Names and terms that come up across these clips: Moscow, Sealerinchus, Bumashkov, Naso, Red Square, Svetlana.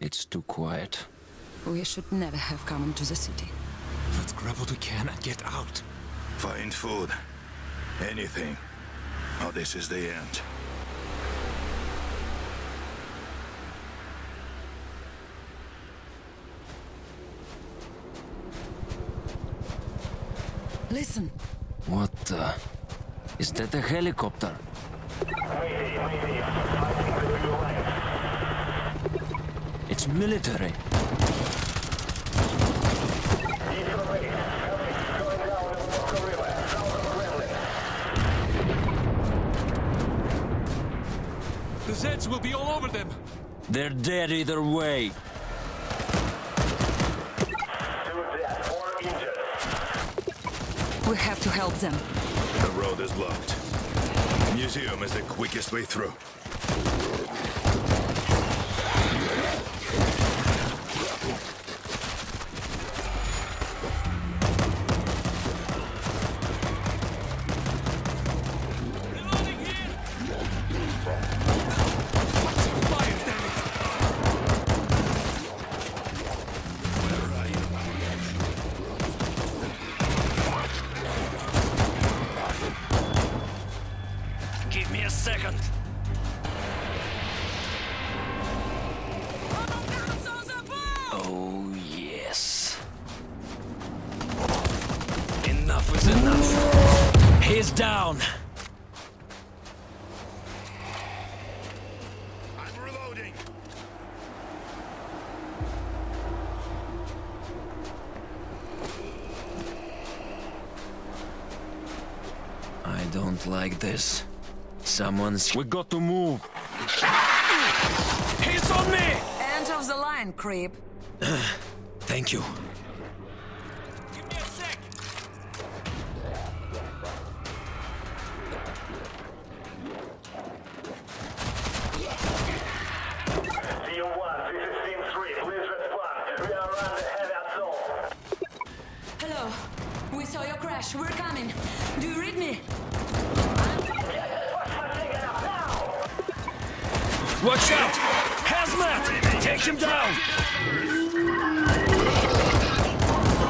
It's too quiet. We should never have come into the city. Let's grab what we can and get out. Find food. Anything. Or this is the end. Listen. What the... Is that a helicopter? It's military. The Zeds will be all over them. They're dead either way. We have to help them. The road is blocked. Museum is the quickest way through. This. Someone's... We got to move! He's on me! End of the line, creep. Thank you. Give me a sec! CO1, this is Team 3. Please respond. We are under heavy assault. Hello. We saw your crash. We're coming. Do you read me? Watch out! Hazmat! Take him down!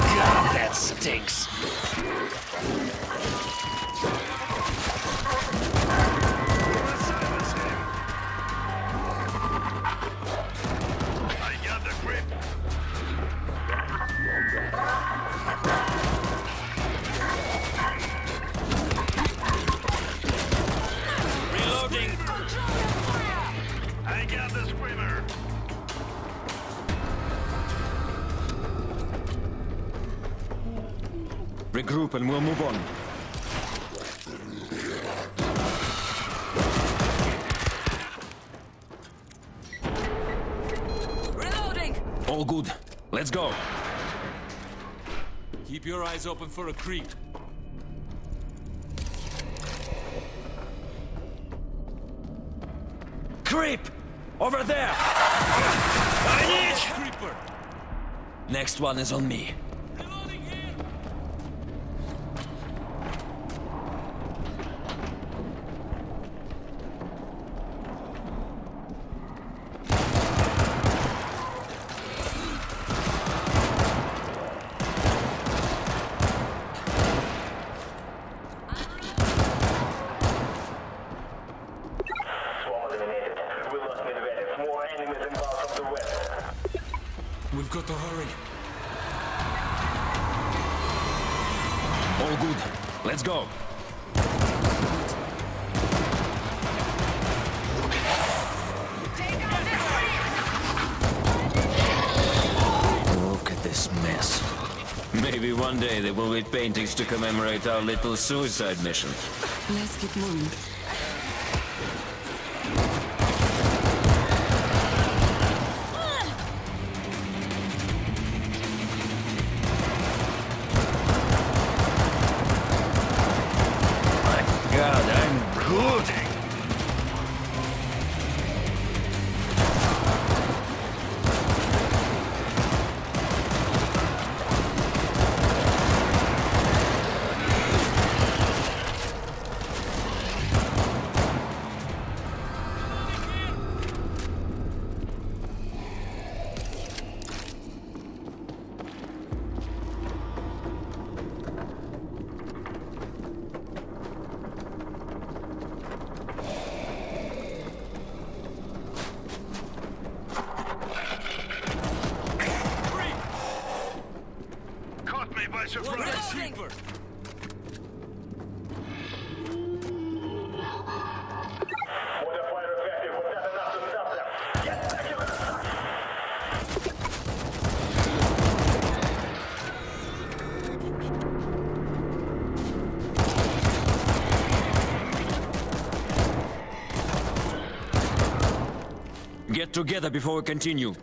God, that stinks. I got the grip. Reloading! I got the screamer! Regroup and we'll move on. Reloading! All good. Let's go. Keep your eyes open for a creep. Creep! Over there! I need Creeper! Next one is on me. Reloading here. Paintings to commemorate our little suicide mission. Let's keep moving. My God, I'm good. surprise! Cheaper! Get together before we continue.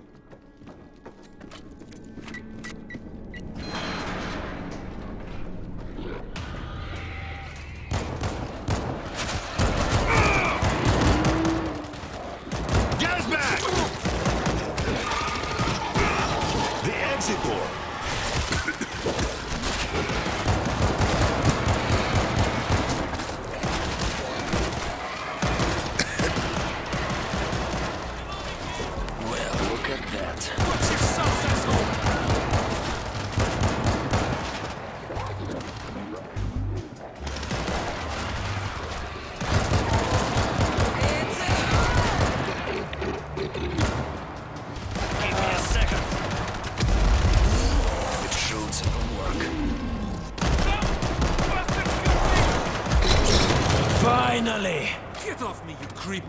Finally! Get off me, you creep!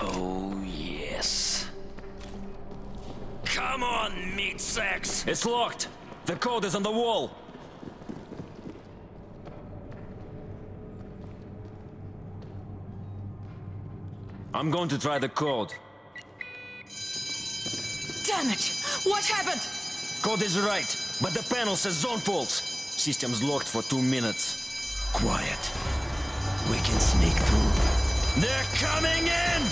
Oh, yes. Come on, meat sacks! It's locked! The code is on the wall! I'm going to try the code. Damn it! What happened? Code is right, but the panel says zone fault. System's locked for 2 minutes. Quiet. We can sneak through. They're coming in!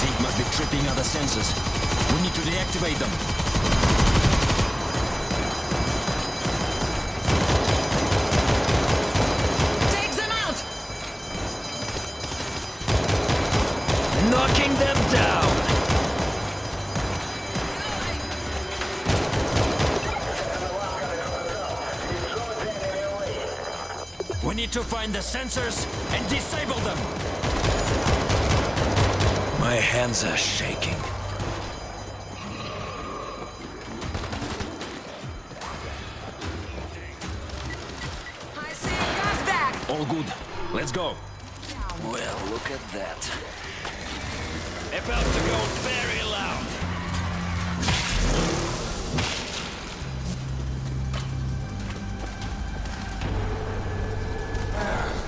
Sync must be tripping other sensors. We need to deactivate them. Knocking them down! We need to find the sensors and disable them! My hands are shaking. I see you guys back! All good. Let's go. Well, look at that. About to go very loud.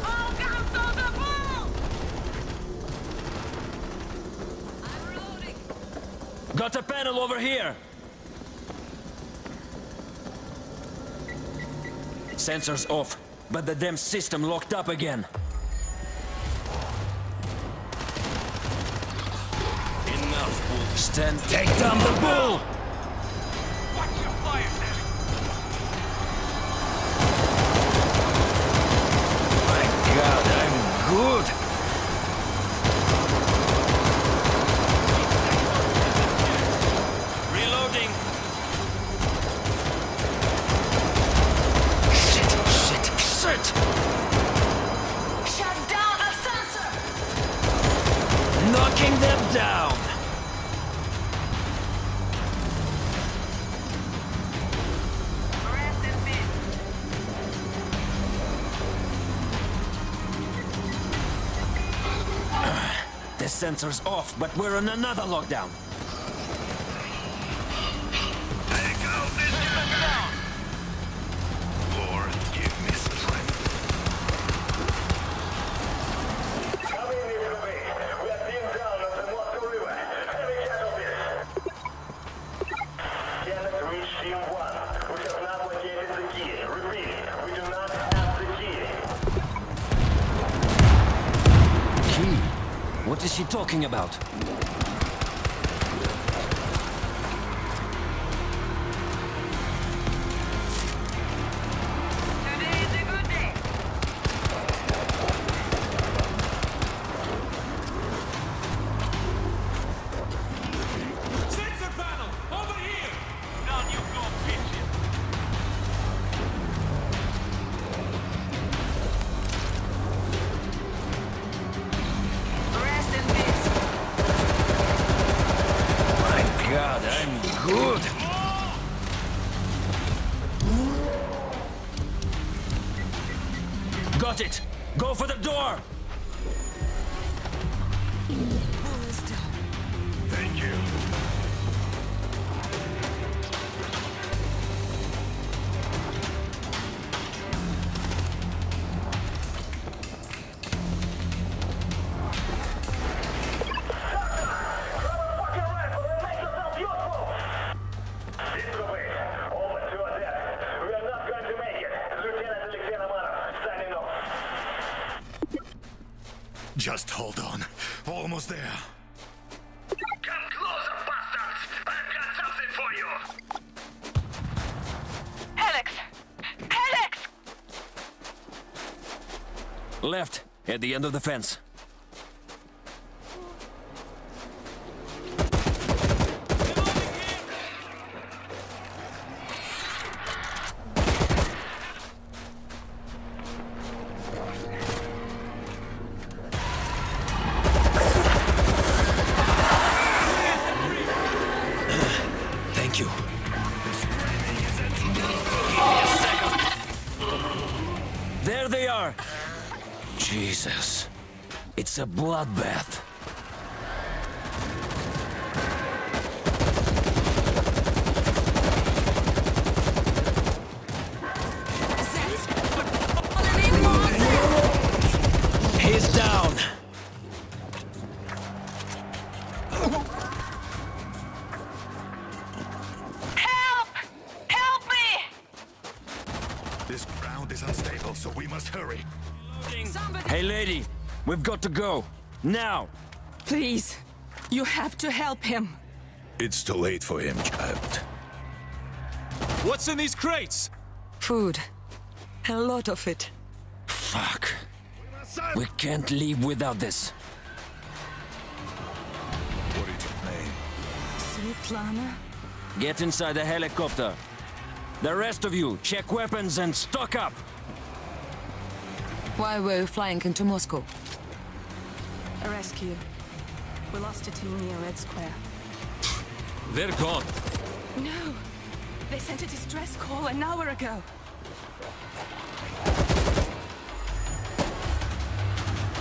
All guns on the ball! I'm reloading. Got a panel over here. Sensors off, but the damn system locked up again. Stand. Take down the bull! Watch your fire, man! My God, I'm good! Reloading! Shit, shit, shit! Shut down the sensor! Knocking them down! The sensor's off, but we're in another lockdown. There goes this guy. Lord, give me strength. Come in this way. We are being down on the Moscow River. Heavy casualties. Cannot reach team one. We have not located the key. Repeat, we do not have the key. Key? What is she talking about? Sensor panel! Over here! Now you go pitch it! God, I'm good. Got it. Go for the door. Thank you. Just hold on. Almost there. Come closer, bastards! I've got something for you! Alex! Alex! Left, at the end of the fence. There they are! Jesus, it's a bloodbath. He's down! This ground is unstable, so we must hurry. Somebody. Hey, lady, we've got to go. Now! Please, you have to help him. It's too late for him, child. What's in these crates? Food. A lot of it. Fuck. We can't leave without this. What is your name? Svetlana? Get inside the helicopter. The rest of you, check weapons and stock up! Why were you flying into Moscow? A rescue. We lost a team near Red Square. They're gone. No! They sent a distress call an hour ago.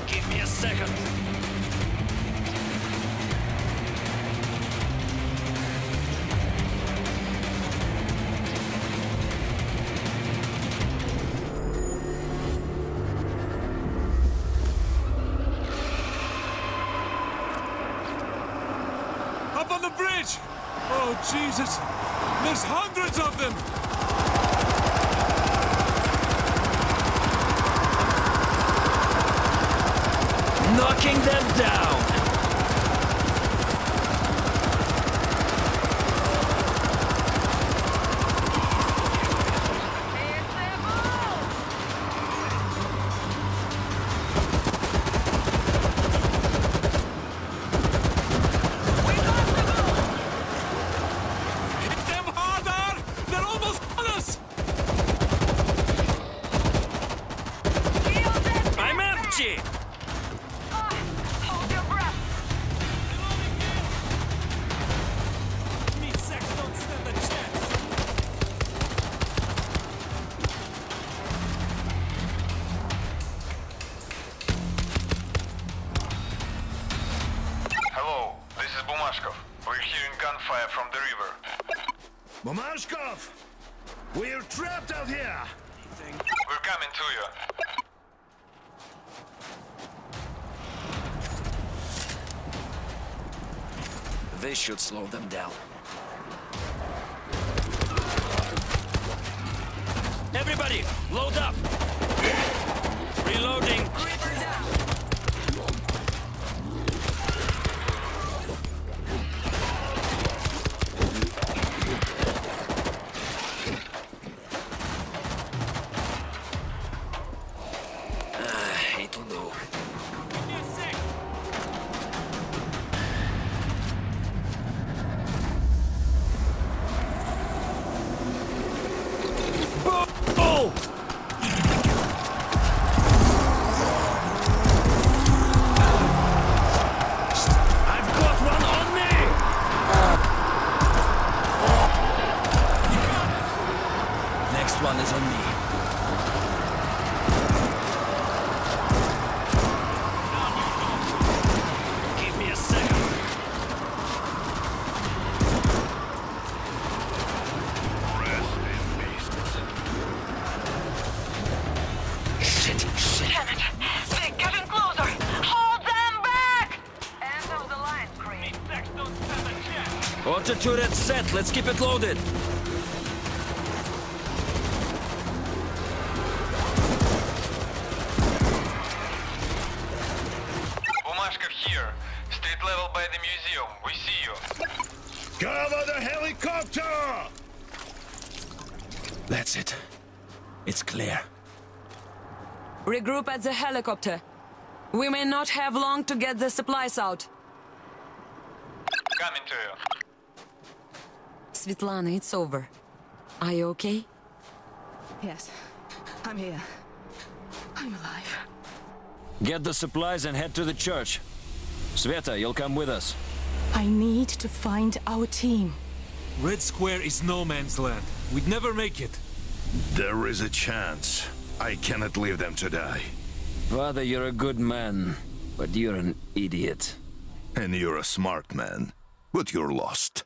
Give me a second! Up on the bridge! Oh, Jesus! There's hundreds of them! Knocking them down! Hello, this is Bumashkov. We're hearing gunfire from the river. Bumashkov! We're trapped out here! We're coming to you. This should slow them down. Everybody, load up! Reloading! River down! It'll do. Oh! Counter turret set. Let's keep it loaded. Bumashkov here. Street level by the museum. We see you. Cover the helicopter! That's it. It's clear. Regroup at the helicopter. We may not have long to get the supplies out. Coming to you. Svetlana, it's over. Are you okay? Yes. I'm here. I'm alive. Get the supplies and head to the church. Sveta, you'll come with us. I need to find our team. Red Square is no man's land. We'd never make it. There is a chance. I cannot leave them to die. Father, you're a good man, but you're an idiot. And you're a smart man, but you're lost.